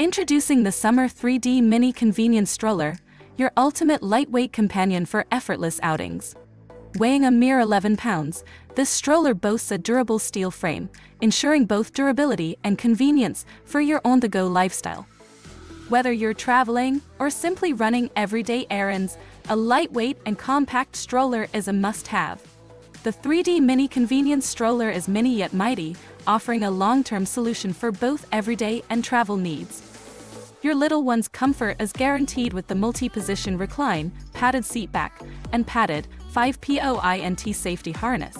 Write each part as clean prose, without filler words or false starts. Introducing the Summer 3D Mini Convenience Stroller, your ultimate lightweight companion for effortless outings. Weighing a mere 11 pounds, this stroller boasts a durable steel frame, ensuring both durability and convenience for your on-the-go lifestyle. Whether you're traveling or simply running everyday errands, a lightweight and compact stroller is a must-have. The 3D Mini Convenience Stroller is mini yet mighty, offering a long-term solution for both everyday and travel needs. Your little one's comfort is guaranteed with the multi-position recline, padded seat back, and padded 5-point safety harness.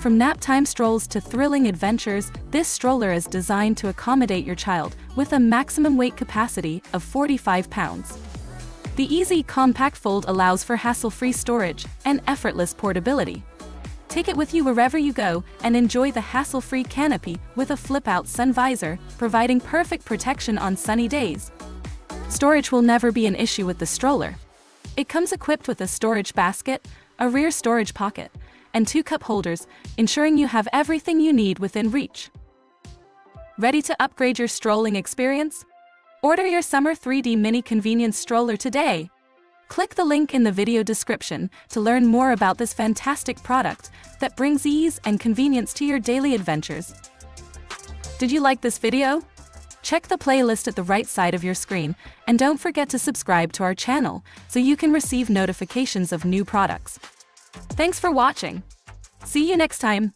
From nap-time strolls to thrilling adventures, this stroller is designed to accommodate your child with a maximum weight capacity of 45 pounds. The easy, compact fold allows for hassle-free storage and effortless portability. Take it with you wherever you go and enjoy the hassle-free canopy with a flip-out sun visor, providing perfect protection on sunny days. Storage will never be an issue with the stroller. It comes equipped with a storage basket, a rear storage pocket, and 2 cup holders, ensuring you have everything you need within reach. Ready to upgrade your strolling experience? Order your Summer 3D Mini Convenience Stroller today. Click the link in the video description to learn more about this fantastic product that brings ease and convenience to your daily adventures. Did you like this video? Check the playlist at the right side of your screen, and don't forget to subscribe to our channel so you can receive notifications of new products. Thanks for watching. See you next time.